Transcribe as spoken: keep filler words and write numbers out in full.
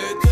летит.